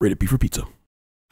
Rated B for pizza.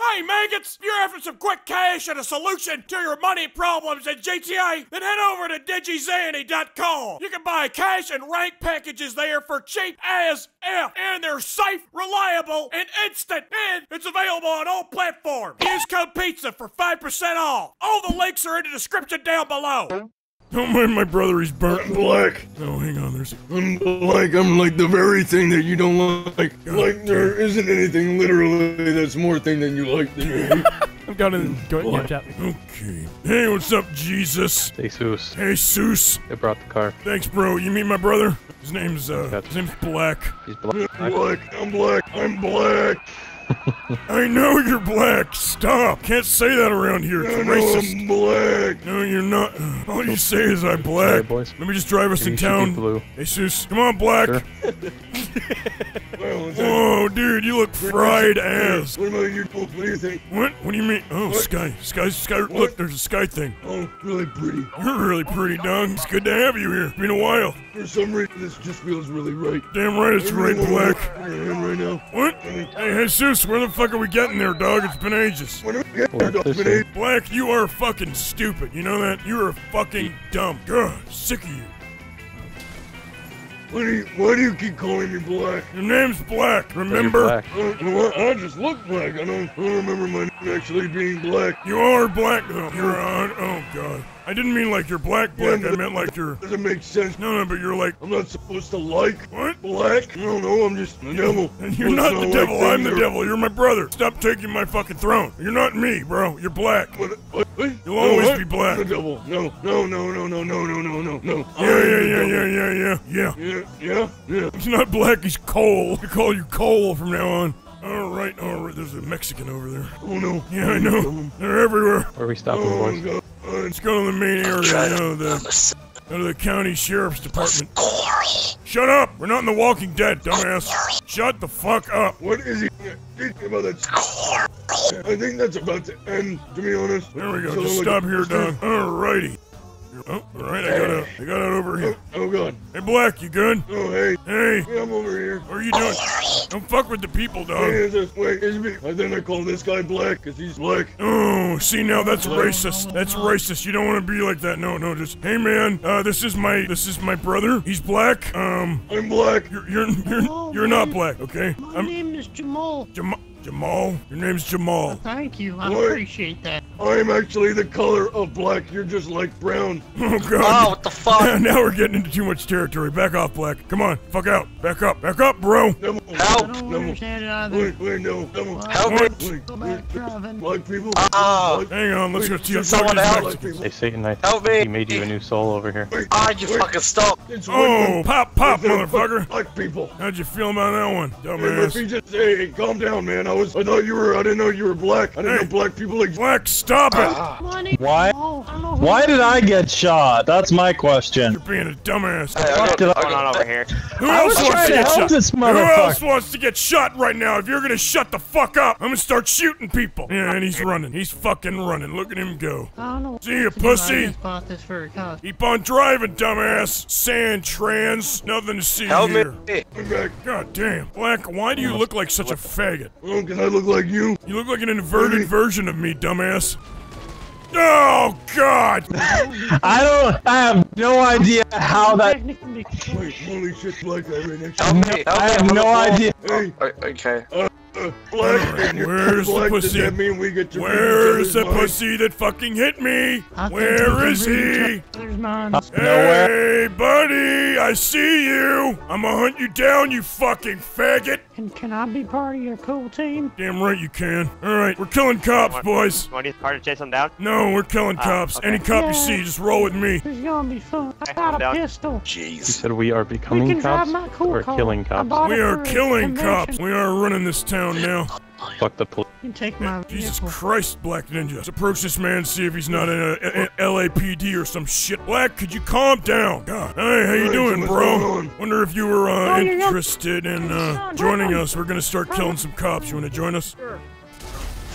Hey maggots, if you're after some quick cash and a solution to your money problems in GTA, then head over to digizanny.com. You can buy cash and rank packages there for cheap as F, and they're safe, reliable, and instant, and it's available on all platforms. Use code PIZZA for 5% off. All the links are in the description down below. Don't mind my brother, he's burnt black. No, hang on, there's... I'm like the very thing that you don't like. God, like, there isn't anything literally that's more thing than you like than you hate. I'm going to the chat. Okay. Hey, what's up, Jesus? Jesus. Jesus. They brought the car. Thanks, bro. You meet my brother? His name's Black. He's Black. I'm black. I know you're black. Stop. Can't say that around here. It's racist. I'm black. No, you're not. All you say is I'm black. Sorry, let me just drive us in town. Blue. Jesus, come on, Black. Sure. Whoa, dude, you look fried ass. What about your poop? What do you think? What? What do you mean? Oh, what? Sky. What? Look, there's a sky thing. Oh, really pretty. You're really pretty, dog. It's good to have you here. It's been a while. For some reason, this just feels really right. Damn right, it's right, Black. Right now. What? Hey, Jesus. Where the fuck are we getting there, dog? It's been ages. Black, you are fucking stupid. You know that? You are fucking dumb. God, I'm sick of you. Why do you keep calling me Black? Your name's Black, remember? You're black. I just look black. I don't remember my name actually being Black. You are Black. Oh, you're on. Oh, God. I didn't mean like you're black. Yeah, I meant like you're... Doesn't make sense. No, but you're like... I'm not supposed to like... What? Black? No, I'm just the devil. And you're not the devil. I'm the devil. You're my brother. Stop taking my fucking throne. You're not me, bro. You're Black. What? You'll always be Black. I'm the devil. No. Yeah. He's not Black. He's Cole. I call you Cole from now on. All right. There's a Mexican over there. Oh, no. Yeah, I know. They're everywhere. Where are we stopping, boys? God. Let's go to the main area, go to the county sheriff's department. Shut up! We're not in The Walking Dead, dumbass. Shut the fuck up. What is he thinking about that? I think that's about to end, to be honest. There we go, so just stop here, dog. Alrighty. Oh, alright, I got out over here. Oh, God. Hey, Black, you good? Oh, hey. Hey. Yeah, I'm over here. What are you doing? Don't fuck with the people, dog. Hey, it's me. And then I call this guy Black, because he's Black. Oh, see, now that's racist. That's racist. You don't want to be like that. No, just, hey, man, this is my brother. He's Black. I'm Black. You're not Black, okay? My name is Jamal. Jamal? Your name's Jamal. Well, thank you. I appreciate that. I'm actually the color of black. You're just like brown. Oh, God. Oh, what the fuck? Yeah, now we're getting into too much territory. Back off, Black. Come on. Fuck out. Back up, bro. Help. I don't understand it either. Wait, no. Help. Go back driving. Black people. Hang on. Let's go see someone else. Hey, Satan, help me. He made you a new soul over here. You fucking stop. Oh, pop, motherfucker. Black people. How'd you feel about that one, dumbass? Hey, calm down, man. I didn't know you were black. I didn't know black people exist. Black, stop it! Why? Why did I get shot? That's my question. You're being a dumbass. Who else wants to get shot right now? If you're gonna shut the fuck up, I'm gonna start shooting people. Yeah, and he's running. He's fucking running. Look at him go. See ya, pussy. Keep on driving, dumbass. Nothing to see here. God damn. Black, why do you look like such a faggot? Because I look like you. You look like an inverted version of me, dumbass. Oh, God! I have no idea how that... Wait, holy shit, Black, I ran actually. I have no idea. Hey. Okay. Black, where's the pussy? Does that mean we get to where's the pussy that fucking hit me? Where is he? Hey, buddy, I see you. I'm gonna hunt you down, you fucking faggot. And can I be part of your cool team? Damn right you can. All right, we're killing cops, boys. Want to be part of chasing them down? No, we're killing cops. Okay. Any cop you see, just roll with me. There's gonna be fun. I got a pistol. Jeez. You said we are becoming cops or killing cops? We are killing cops. We are running this town now. Fuck the police. You take my Jesus Christ, Black Ninja. Let's approach this man and see if he's not in a LAPD or some shit. Black, could you calm down? God. Hey, how you doing, bro? Wonder if you were interested in joining us. We're gonna start killing some cops. You wanna join us?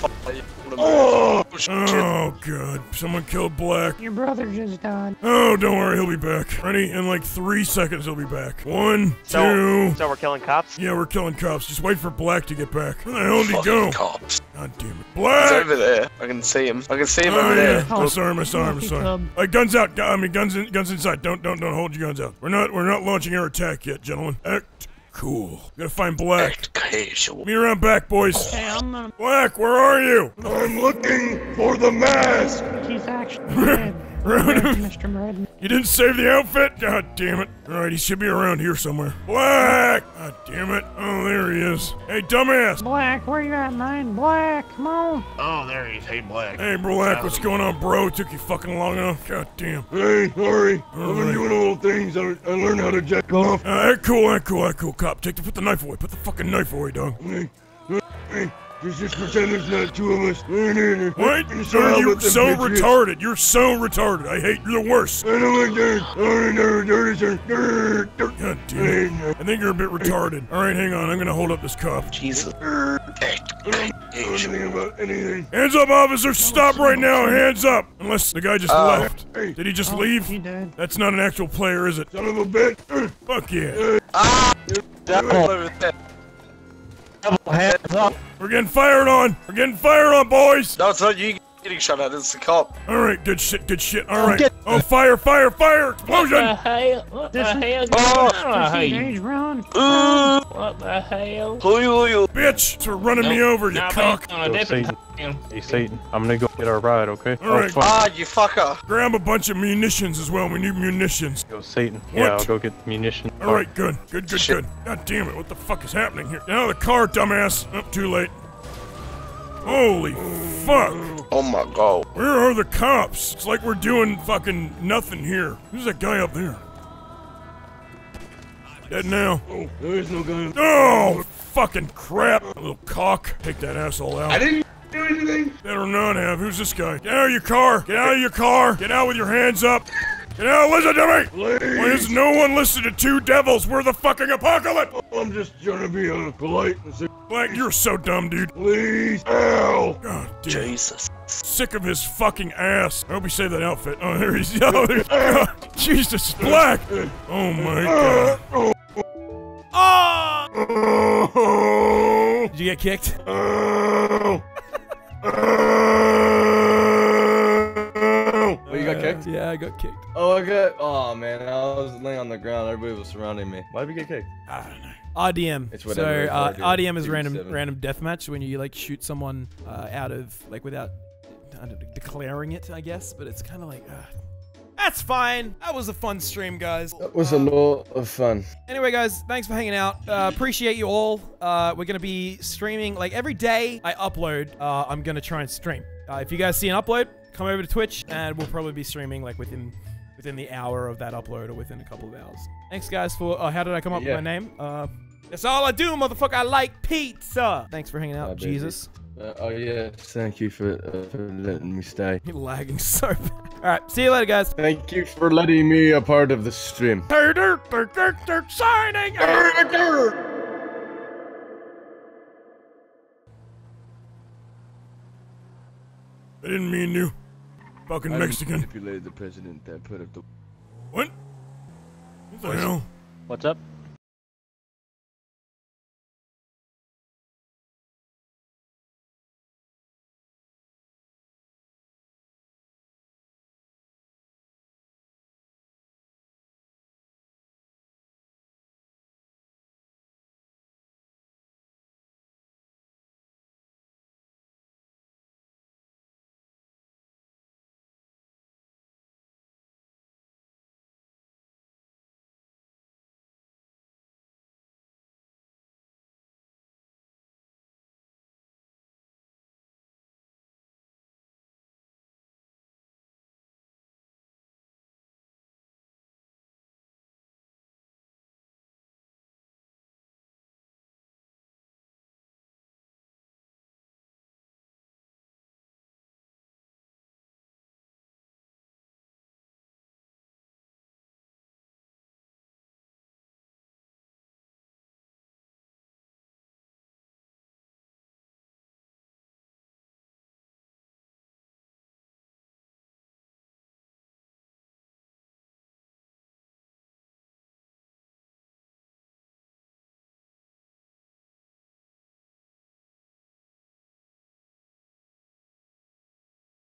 Oh, oh god, someone killed Black. Your brother just died. Oh, don't worry, he'll be back. Ready? In like 3 seconds he'll be back. One, two. So we're killing cops? Yeah, we're killing cops. Just wait for Black to get back. Where the hell did he go? Cops. God damn it. Black! He's over there. I can see him. I can see him over there. Oh, sorry, I'm sorry, I'm sorry. Guns out. I mean, guns inside. Don't hold your guns out. We're not launching our attack yet, gentlemen. Act cool. Gotta find Black. Act casual. Meet around back, boys. Hey, I'm not... Black, where are you? I'm looking for the mask. He's actually dead. Mr. Redden. You didn't save the outfit? God damn it. Alright, he should be around here somewhere. Black! God damn it. Oh, there he is. Hey, dumbass! Black, where you at, man? Black, come on! Oh, there he is. Hey, Black. Hey, Black, what's going on, bro? It took you fucking long enough. God damn. Hey, sorry. I've been doing little things. I learned how to jack off. Cool, cop. Put the knife away. Put the fucking knife away, dog. Hey. Just pretend there's not two of us. What? Sir, you're so retarded. You're so retarded. I hate you the worst. I don't like dirt. God damn it. I think you're a bit retarded. Alright, hang on. I'm gonna hold up this cop. Jesus. Hands up, officer. Stop right now. Hands up. Unless the guy just left. Did he just leave? He did. That's not an actual player, is it? Son of a bitch. Fuck yeah. Hands up. We're getting fired on! We're getting fired on, boys! No, it's not you getting shot at, it's the cop. Alright, good shit, good shit. Alright. Oh, fire, fire, fire! Explosion! What the hell? What the hell? Bitch! You're running me over, you cock! Hey, Satan, I'm gonna go get our ride, okay? Alright. You fucker! Grab a bunch of munitions as well, we need munitions. Yo, Satan. What? Yeah, I'll go get munitions. Alright, good. Good. God damn it, what the fuck is happening here? Get out of the car, dumbass! Nope, too late. Holy fuck! Oh my god. Where are the cops? It's like we're doing fucking nothing here. Who's that guy up there? Dead now. Oh, there is no guy up there. Oh, fucking crap. Little cock. Take that asshole out. I didn't do anything. Better not have. Who's this guy? Get out of your car. Get out of your car. Get out with your hands up. Get out, listen to me! Please. Why does no one listen to two devils? We're the fucking apocalypse! I'm just trying to be polite and say, Black, you're so dumb, dude. Please! Ow! God damn. Jesus. Sick of his fucking ass. I hope he saved that outfit. Oh, there he is. Oh, Jesus, Black! Oh my god. Oh! Did you get kicked? Kicked? Yeah, I got kicked. Oh, I got. Oh man, I was laying on the ground. Everybody was surrounding me. Why did we get kicked? I don't know. RDM. It's whatever. So RDM is random deathmatch when you like shoot someone out of like without declaring it, I guess. But it's kind of like. That's fine. That was a fun stream, guys. That was a lot of fun. Anyway, guys, thanks for hanging out. Appreciate you all. We're gonna be streaming like every day. I upload. I'm gonna try and stream. If you guys see an upload, come over to Twitch, and we'll probably be streaming like within the hour of that upload or within a couple of hours. Thanks, guys, for... how did I come up with my name? That's all I do, motherfucker. I like pizza. Thanks for hanging out, Jesus. Thank you for letting me stay. You're lagging so bad. All right, see you later, guys. Thank you for letting me a part of the stream. Signing out. I didn't mean you. Fucking Mexican. I manipulated the president that put up the... What? What the hell? What's up?